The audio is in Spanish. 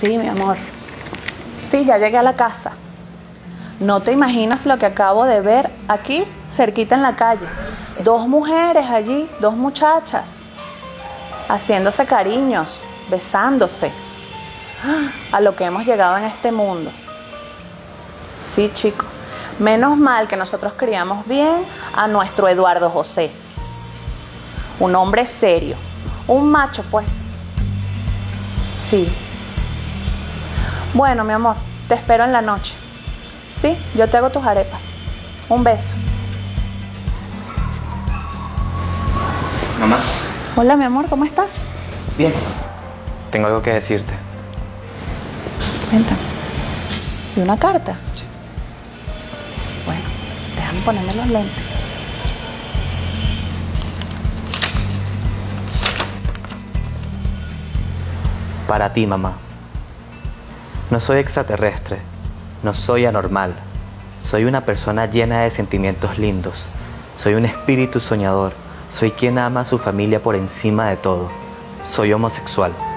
Sí, mi amor. Sí, ya llegué a la casa. No te imaginas lo que acabo de ver aquí, cerquita en la calle. Dos mujeres allí, dos muchachas, haciéndose cariños, besándose. A lo que hemos llegado en este mundo. Sí, chico. Menos mal que nosotros criamos bien a nuestro Eduardo José. Un hombre serio. Un macho, pues. Sí. Bueno, mi amor, te espero en la noche. Sí, yo te hago tus arepas. Un beso. Mamá. Hola, mi amor, ¿cómo estás? Bien. Tengo algo que decirte. Cuéntame. ¿Y una carta? Sí. Bueno, déjame ponerme los lentes. Para ti, mamá. No soy extraterrestre, no soy anormal. Soy una persona llena de sentimientos lindos. Soy un espíritu soñador. Soy quien ama a su familia por encima de todo. Soy homosexual.